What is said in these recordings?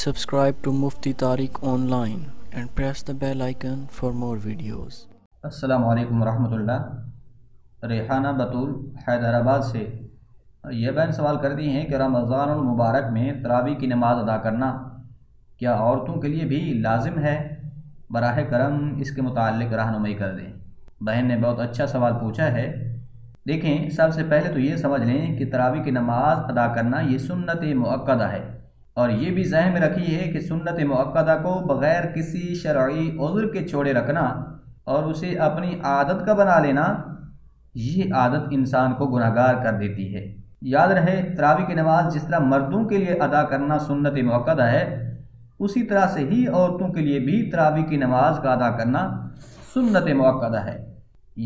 subscribe to Mufti Tariq online and press the bell icon for more videos. Assalamu alaikum warahmatullah। Rehana बतूल हैदराबाद से यह बहन सवाल कर दी हैं कि रमज़ान मुबारक में तरावी की नमाज अदा करना क्या औरतों के लिए भी लाजिम है? बराह करम इसके मुतालिक रहनुमाई कर दें। बहन ने बहुत अच्छा सवाल पूछा है। देखें, सबसे पहले तो ये समझ लें कि तरावी की नमाज अदा करना ये सुन्नत मुअक्कदा है, और ये भी जहन में रखिए कि सुन्नत मुअक्कदा को बग़ैर किसी शरई उज़्र के छोड़े रखना और उसे अपनी आदत का बना लेना, ये आदत इंसान को गुनाहगार कर देती है। याद रहे, तरावी की नमाज जिस तरह मर्दों के लिए अदा करना सुन्नत मुअक्कदा है, उसी तरह से ही औरतों के लिए भी तरावी की नमाज का अदा करना सुन्नत मुअक्कदा है।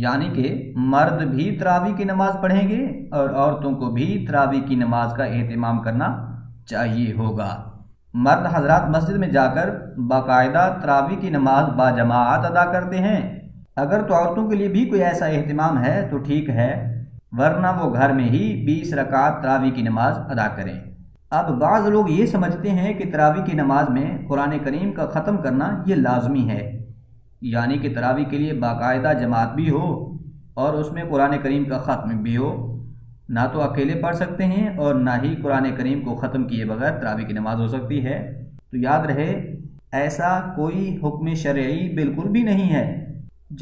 यानी कि मर्द भी तरावी की नमाज पढ़ेंगे और औरतों को भी तरावी की नमाज का एहतमाम करना चाहिए होगा। मर्द हजरात मस्जिद में जाकर बाकायदा तरावी की नमाज बाजमात अदा करते हैं। अगर तो औरतों के लिए भी कोई ऐसा एहतमाम है तो ठीक है, वरना वो घर में ही 20 रकात तरावी की नमाज अदा करें। अब बाज़ लोग ये समझते हैं कि तरावी की नमाज में कुरान करीम का ख़त्म करना ये लाजमी है, यानी कि तरावी के लिए बाकायदा जमात भी हो और उसमें कुरान करीम का ख़त्म भी हो। ना तो अकेले पढ़ सकते हैं और ना ही कुरान करीम को ख़त्म किए बगैर तरावी की नमाज हो सकती है। तो याद रहे, ऐसा कोई हुक्म शरई बिल्कुल भी नहीं है।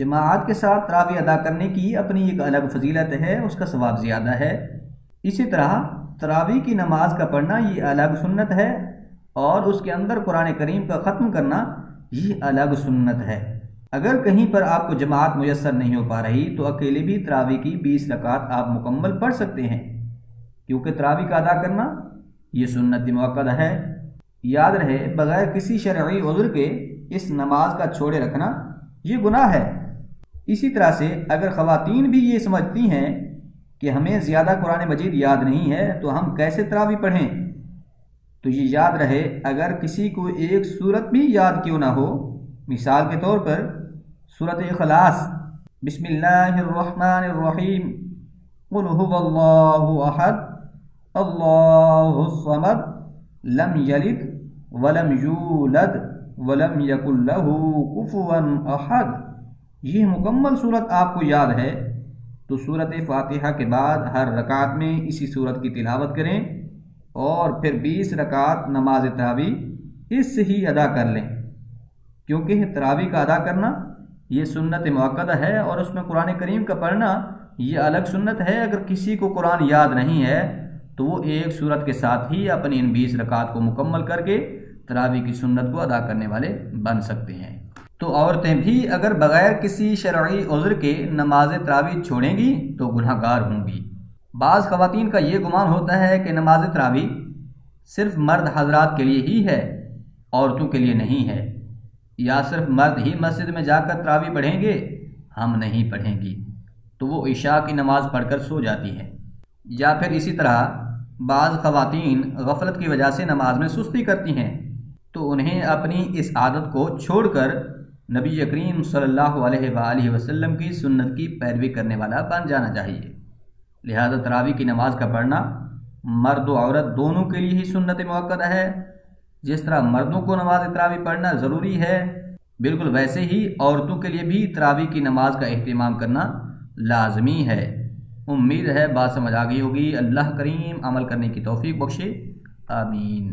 जमात के साथ तरावी अदा करने की अपनी एक अलग फजीलत है, उसका सवाब ज़्यादा है। इसी तरह तरावी की नमाज का पढ़ना ये अलग सुन्नत है और उसके अंदर कुरान करीम का ख़त्म करना ये अलग सुन्नत है। अगर कहीं पर आपको जमात मुयस्सर नहीं हो पा रही तो अकेले भी तरावी की 20 रकात आप मुकम्मल पढ़ सकते हैं, क्योंकि तरावी का अदा करना ये सुन्नत मुअक्कदा है। याद रहे, बग़ैर किसी शरई उज़्र के इस नमाज का छोड़े रखना ये गुनाह है। इसी तरह से अगर ख़वातीन भी ये समझती हैं कि हमें ज़्यादा कुरान मजीद याद नहीं है तो हम कैसे तरावी पढ़ें, तो ये याद रहे, अगर किसी को एक सूरत भी याद क्यों ना हो, मिसाल के तौर पर सूरत इखलास, बिस्मिल्लाहिर्रहमानिर्रहीम, कुल हुवल्लाहु अहद, अल्लाहुस समद, लम यलिद वलम यूलद वलम यकुल लहू कुफुवन अहद, यह मुकम्मल सूरत आपको याद है तो सूरत फातिहा के बाद हर रकात में इसी सूरत की तिलावत करें और फिर 20 रकात नमाज तरावी इससे ही अदा कर लें, क्योंकि तरावी का अदा करना ये सुन्नत मुअक्कदा है और उसमें कुरान करीम का पढ़ना ये अलग सुन्नत है। अगर किसी को कुरान याद नहीं है तो वो एक सूरत के साथ ही अपनी इन 20 रकात को मुकम्मल करके तरावी की सुन्नत को अदा करने वाले बन सकते हैं। तो औरतें भी अगर बग़ैर किसी शरई उज़्र के नमाज तरावी छोड़ेंगी तो गुनहगार होंगी। बाज़ ख़वातीन का ये गुमान होता है कि नमाज तरावी सिर्फ मर्द हजरात के लिए ही है, औरतों के लिए नहीं है, या सिर्फ मर्द ही मस्जिद में जाकर तरावी पढ़ेंगे, हम नहीं पढ़ेंगी, तो वो ईशा की नमाज़ पढ़कर सो जाती है। या फिर इसी तरह बाज़ ख़वातीन गफलत की वजह से नमाज में सुस्ती करती हैं तो उन्हें अपनी इस आदत को छोड़कर नबी करीम सल्लल्लाहु अलैहि वसल्लम की सुन्नत की पैरवी करने वाला बन जाना चाहिए। लिहाजा तरावी की नमाज का पढ़ना मर्द और औरत दोनों के लिए ही सुन्नत मुअक्कदा है। जिस तरह मर्दों को नमाज तरावी पढ़ना ज़रूरी है, बिल्कुल वैसे ही औरतों के लिए भी तरावी की नमाज का अहतमाम करना लाजमी है। उम्मीद है बात समझ आ गई होगी। अल्लाह करीम अमल करने की तौफीक बख्शे, आमीन।